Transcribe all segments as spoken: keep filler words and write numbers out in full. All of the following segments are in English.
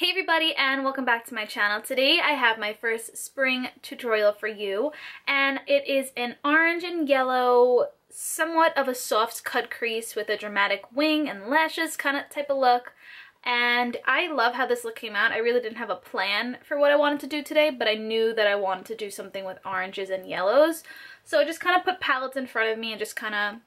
Hey everybody, and welcome back to my channel. Today I have my first spring tutorial for you, and it is an orange and yellow, somewhat of a soft cut crease with a dramatic wing and lashes kind of type of look. And I love how this look came out. I really didn't have a plan for what I wanted to do today, but I knew that I wanted to do something with oranges and yellows. So I just kind of put palettes in front of me and just kind of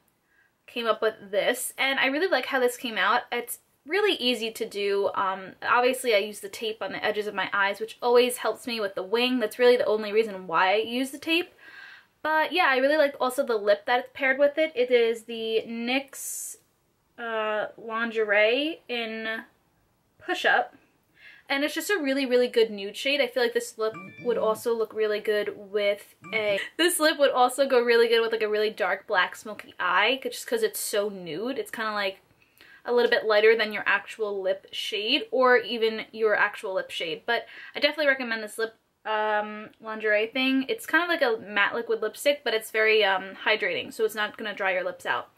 came up with this. And I really like how this came out. It's really easy to do. Um, obviously I use the tape on the edges of my eyes, which always helps me with the wing. That's really the only reason why I use the tape. But yeah, I really like also the lip that it's paired with it. It is the N Y X uh, Lingerie in Push Up, and it's just a really really good nude shade. I feel like this lip would also look really good with a this lip would also go really good with like a really dark black smoky eye, just because it's so nude. It's kind of like a little bit lighter than your actual lip shade, or even your actual lip shade. But I definitely recommend this lip um lingerie thing. It's kind of like a matte liquid lipstick, but it's very um hydrating, so it's not gonna dry your lips out.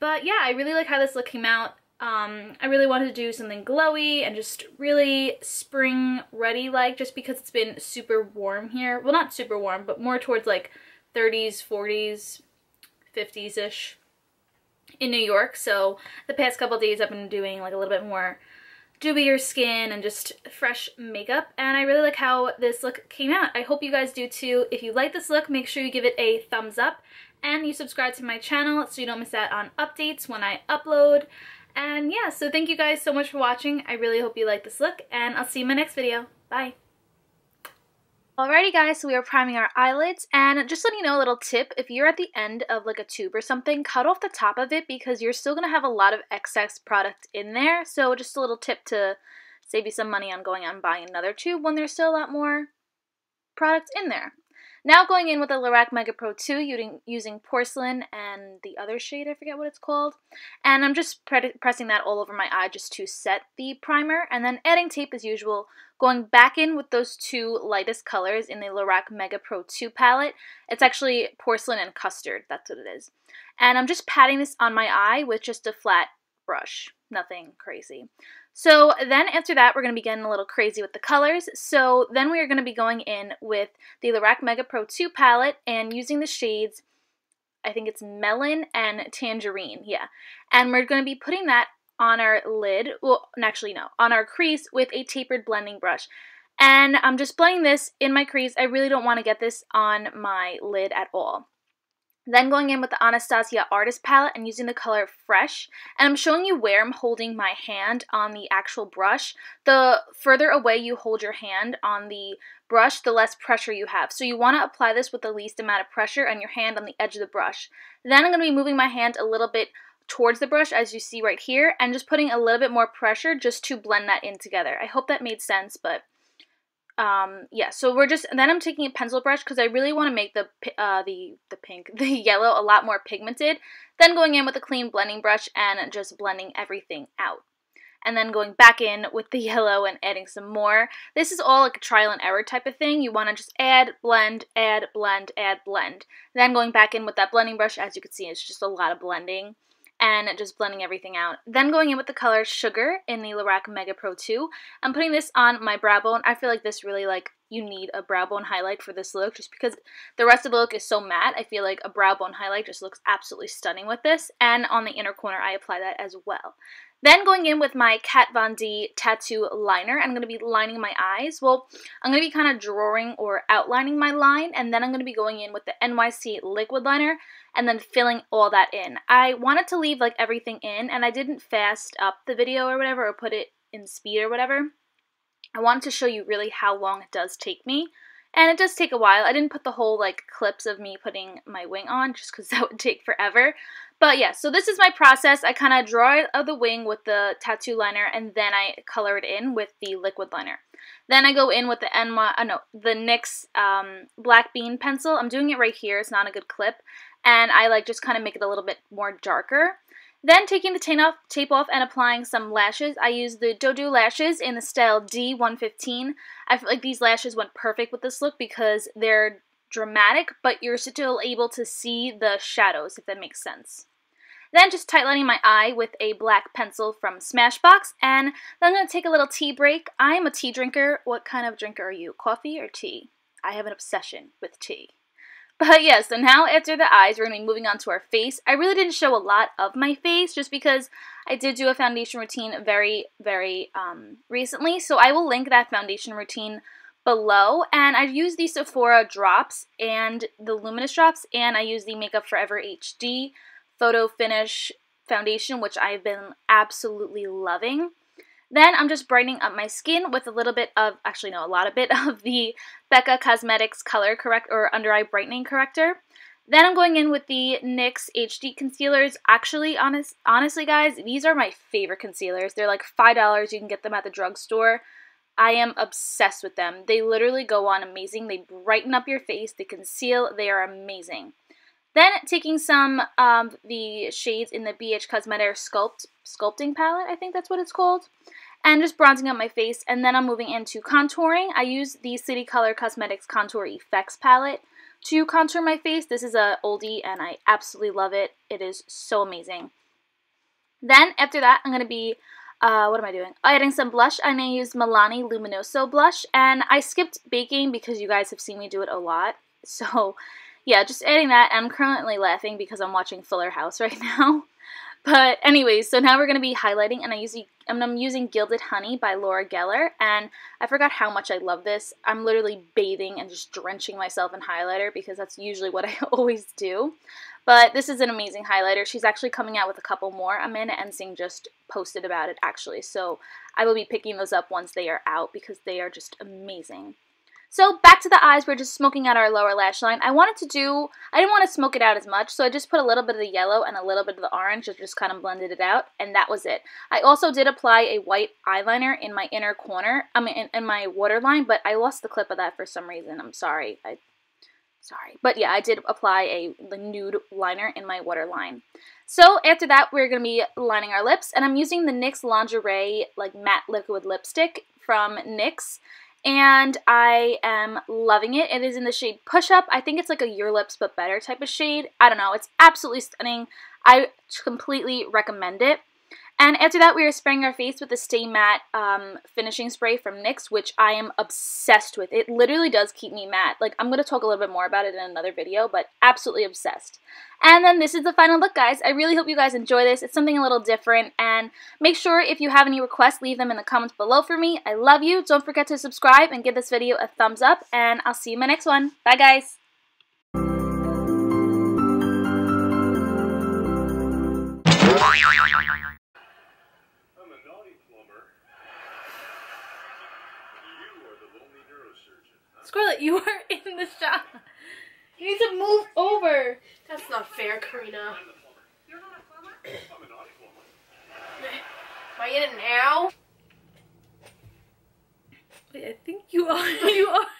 But yeah, I really like how this look came out. Um, I really wanted to do something glowy and just really spring ready, like, just because it's been super warm here. Well, not super warm, but more towards like thirties, forties, fifties-ish in New York. So the past couple days I've been doing like a little bit more dewier skin and just fresh makeup. And I really like how this look came out. I hope you guys do too. If you like this look, make sure you give it a thumbs up and you subscribe to my channel so you don't miss out on updates when I upload. And yeah, so thank you guys so much for watching. I really hope you like this look, and I'll see you in my next video. Bye! Alrighty guys, so we are priming our eyelids, and just letting you know a little tip, if you're at the end of like a tube or something, cut off the top of it because you're still going to have a lot of excess product in there. So just a little tip to save you some money on going out and buying another tube when there's still a lot more product in there. Now going in with a Lorac Mega Pro two using Porcelain and the other shade, I forget what it's called. And I'm just pre pressing that all over my eye just to set the primer, and then adding tape as usual, going back in with those two lightest colors in the Lorac Mega Pro two palette. It's actually Porcelain and Custard, that's what it is. And I'm just patting this on my eye with just a flat brush, nothing crazy. So then after that, we're going to be getting a little crazy with the colors. So then we are going to be going in with the Lorac Mega Pro two palette and using the shades, I think it's Melon and Tangerine, yeah. And we're going to be putting that on our lid, well, actually no, on our crease with a tapered blending brush. And I'm just blending this in my crease. I really don't want to get this on my lid at all. Then going in with the Anastasia Artist palette and using the color Fresh. And I'm showing you where I'm holding my hand on the actual brush. The further away you hold your hand on the brush, the less pressure you have. So you want to apply this with the least amount of pressure and your hand on the edge of the brush. Then I'm going to be moving my hand a little bit towards the brush, as you see right here, and just putting a little bit more pressure just to blend that in together. I hope that made sense, but um yeah, so we're just, and then I'm taking a pencil brush because I really want to make the uh the the pink the yellow a lot more pigmented. Then going in with a clean blending brush and just blending everything out, and then going back in with the yellow and adding some more. This is all like a trial and error type of thing. You want to just add, blend, add, blend, add, blend. Then going back in with that blending brush, as you can see, it's just a lot of blending and just blending everything out. Then going in with the color Sugar in the Lorac Mega Pro two. I'm putting this on my brow bone. I feel like this really, like, you need a brow bone highlight for this look just because the rest of the look is so matte. I feel like a brow bone highlight just looks absolutely stunning with this. And on the inner corner, I apply that as well. Then going in with my Kat Von D Tattoo Liner, I'm going to be lining my eyes. Well, I'm going to be kind of drawing or outlining my line, and then I'm going to be going in with the N Y C Liquid Liner and then filling all that in. I wanted to leave like everything in, and I didn't fast up the video or whatever, or put it in speed or whatever. I wanted to show you really how long it does take me, and it does take a while. I didn't put the whole like clips of me putting my wing on just because that would take forever. But yeah, so this is my process. I kind of draw it of the wing with the tattoo liner, and then I color it in with the liquid liner. Then I go in with the N Y, uh, no, the N Y X um, Black Bean pencil. I'm doing it right here. It's not a good clip, and I like just kind of make it a little bit more darker. Then taking the tape off, tape off and applying some lashes. I use the Dodo Lashes in the style D one fifteen. I feel like these lashes went perfect with this look because they're dramatic, but you're still able to see the shadows, if that makes sense. Then just tightlining my eye with a black pencil from Smashbox, and then I'm going to take a little tea break. I'm a tea drinker. What kind of drinker are you? Coffee or tea? I have an obsession with tea. But yeah, so now after the eyes, we're going to be moving on to our face. I really didn't show a lot of my face just because I did do a foundation routine very, very um, recently. So I will link that foundation routine below. And I've used the Sephora drops and the Luminous drops, and I use the Makeup Forever H D Photo Finish foundation, which I've been absolutely loving. Then I'm just brightening up my skin with a little bit of, actually no, a lot of bit of the Becca Cosmetics Color Correct or Under Eye Brightening Corrector. Then I'm going in with the NYX H D Concealers. Actually, honest, honestly guys, these are my favorite concealers. They're like five dollars. You can get them at the drugstore. I am obsessed with them. They literally go on amazing. They brighten up your face. They conceal. They are amazing. Then taking some of um, the shades in the B H Cosmetics Sculpt, Sculpting Palette, I think that's what it's called, and just bronzing up my face, and then I'm moving into contouring. I use the City Color Cosmetics Contour Effects Palette to contour my face. This is an oldie, and I absolutely love it. It is so amazing. Then, after that, I'm going to be, uh, what am I doing? Adding some blush. I'm going to use Milani Luminoso Blush, and I skipped baking because you guys have seen me do it a lot, so... yeah, just adding that. I'm currently laughing because I'm watching Fuller House right now. But anyways, so now we're going to be highlighting, and I use, and I'm using Gilded Honey by Laura Geller, and I forgot how much I love this. I'm literally bathing and just drenching myself in highlighter because that's usually what I always do. But this is an amazing highlighter. She's actually coming out with a couple more. Amanda Ensign just posted about it, actually, so I will be picking those up once they are out because they are just amazing. So back to the eyes, we're just smoking out our lower lash line. I wanted to do, I didn't want to smoke it out as much, so I just put a little bit of the yellow and a little bit of the orange, and just kind of blended it out, and that was it. I also did apply a white eyeliner in my inner corner, I mean, in, in my waterline, but I lost the clip of that for some reason. I'm sorry. I, sorry. But yeah, I did apply a the nude liner in my waterline. So after that, we're going to be lining our lips, and I'm using the NYX Lingerie like Matte Liquid Lipstick from NYX. And I am loving it. It is in the shade Push Up. I think it's like a Your Lips But Better type of shade. I don't know. It's absolutely stunning. I completely recommend it. And after that, we are spraying our face with the Stay Matte um, Finishing Spray from NYX, which I am obsessed with. It literally does keep me matte. Like, I'm going to talk a little bit more about it in another video, but absolutely obsessed. And then this is the final look, guys. I really hope you guys enjoy this. It's something a little different. And make sure if you have any requests, leave them in the comments below for me. I love you. Don't forget to subscribe and give this video a thumbs up. And I'll see you in my next one. Bye, guys. Scarlett, you are in the shot. You need to move over. That's not fair, Karina. I'm the plumber. You're not a plumber? I'm a naughty plumber. Am I in it now? Wait, I think you are. You are.